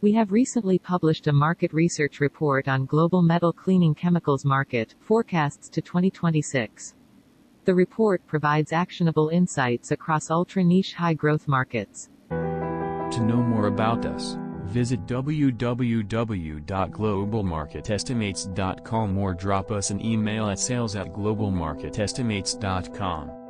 We have recently published a market research report on global metal cleaning chemicals market, forecasts to 2026. The report provides actionable insights across ultra-niche high-growth markets. To know more about us, visit www.globalmarketestimates.com or drop us an email at sales@globalmarketestimates.com.